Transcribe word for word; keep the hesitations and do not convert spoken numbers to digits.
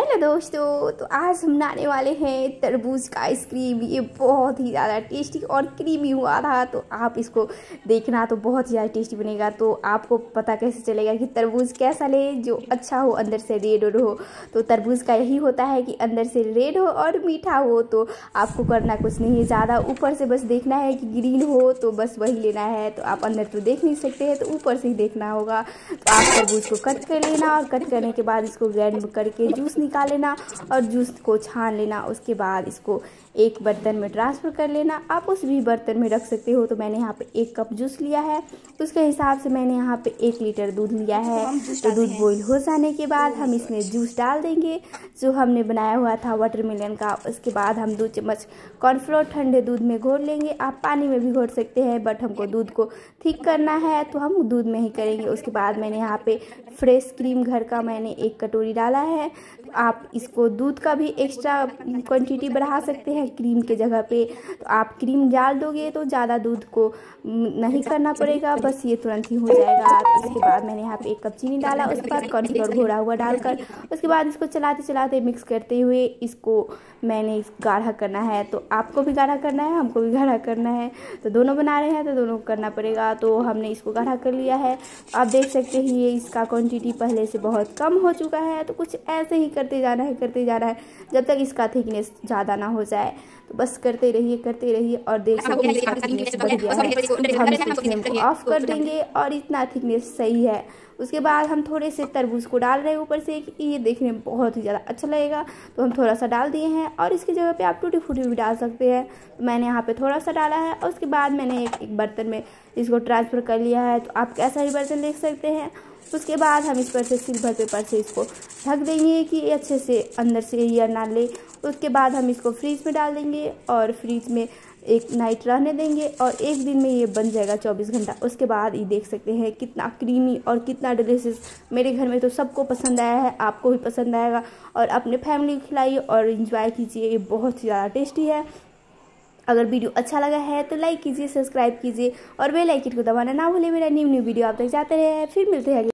Hello दोस्तों, तो आज हम बनाने वाले हैं तरबूज का आइसक्रीम। ये बहुत ही ज़्यादा टेस्टी और क्रीमी हुआ था, तो आप इसको देखना तो बहुत ही ज़्यादा टेस्टी बनेगा। तो आपको पता कैसे चलेगा कि तरबूज कैसा ले, जो अच्छा हो, अंदर से रेड और हो। तो तरबूज का यही होता है कि अंदर से रेड हो और मीठा हो। तो आपको करना कुछ नहीं है ज़्यादा, ऊपर से बस देखना है कि ग्रीन हो, तो बस वही लेना है। तो आप अंदर तो देख नहीं सकते हैं, तो ऊपर से ही देखना होगा। तो आप तरबूज को कट कर लेना और कट करने के बाद इसको ग्राइंड करके जूस निकाल लेना और जूस को छान लेना। उसके बाद इसको एक बर्तन में ट्रांसफ़र कर लेना। आप उस भी बर्तन में रख सकते हो। तो मैंने यहाँ पे एक कप जूस लिया है, उसके हिसाब से मैंने यहाँ पे एक लीटर दूध लिया है। तो दूध बॉईल हो जाने के बाद हम इसमें जूस डाल देंगे जो हमने बनाया हुआ था वाटरमेलन का। उसके बाद हम दो चम्मच कॉर्नफ्लोर ठंडे दूध में घोल लेंगे। आप पानी में भी घोल सकते हैं, बट हमको दूध को थिक करना है तो हम दूध में ही करेंगे। उसके बाद मैंने यहाँ पे फ्रेश क्रीम घर का मैंने एक कटोरी डाला है। आप इसको दूध का भी एक्स्ट्रा क्वांटिटी बढ़ा सकते हैं क्रीम के जगह पे। तो आप क्रीम डाल दोगे तो ज़्यादा दूध को नहीं करना पड़ेगा, बस ये तुरंत ही हो जाएगा। उसके बाद मैंने यहाँ पे एक कप चीनी डाला, उसके बाद कॉर्नफ्लोर घोला हुआ डालकर उसके बाद इसको चलाते चलाते मिक्स करते हुए इसको मैंने गाढ़ा करना है। तो आपको भी गाढ़ा करना है, हमको भी गाढ़ा करना है, तो दोनों बना रहे हैं तो दोनों को करना पड़ेगा। तो हमने इसको गाढ़ा कर लिया है। आप देख सकते हैं ये इसका क्वान्टिटी पहले से बहुत कम हो चुका है। तो कुछ ऐसे ही करते जाना है करते जाना है जब तक इसका थिकनेस ज़्यादा ना हो जाए। तो बस करते रहिए करते रहिए और देख सकते हैं इसका थिकनेस बढ़ गया है। हम इस फ्लेम को ऑफ कर देंगे और इतना थिकनेस सही है। उसके बाद हम थोड़े से तरबूज को डाल रहे हैं ऊपर से, ये देखने में बहुत ही ज़्यादा अच्छा लगेगा। तो हम थोड़ा सा डाल दिए हैं और इसकी जगह पे आप टूटी फूटी भी डाल सकते हैं। तो मैंने यहाँ पे थोड़ा सा डाला है और उसके बाद मैंने एक, एक बर्तन में इसको ट्रांसफ़र कर लिया है। तो आप कैसा भी बर्तन देख सकते हैं। उसके बाद हम इस पर से सिल्वर पेपर से इसको ढक देंगे कि ये अच्छे से अंदर से एयर ना ले। उसके बाद हम इसको फ्रीज में डाल देंगे और फ्रीज में एक नाइट रहने देंगे और एक दिन में ये बन जाएगा चौबीस घंटा। उसके बाद ये देख सकते हैं कितना क्रीमी और कितना डिलीशियस। मेरे घर में तो सबको पसंद आया है, आपको भी पसंद आएगा। और अपने फैमिली को खिलाइए और इन्जॉय कीजिए, ये बहुत ही ज़्यादा टेस्टी है। अगर वीडियो अच्छा लगा है तो लाइक कीजिए, सब्सक्राइब कीजिए और बेल आइकन को दबाना ना भूलें। मेरा न्यू न्यू वीडियो आप तक जाते रहे। फिर मिलते हैं।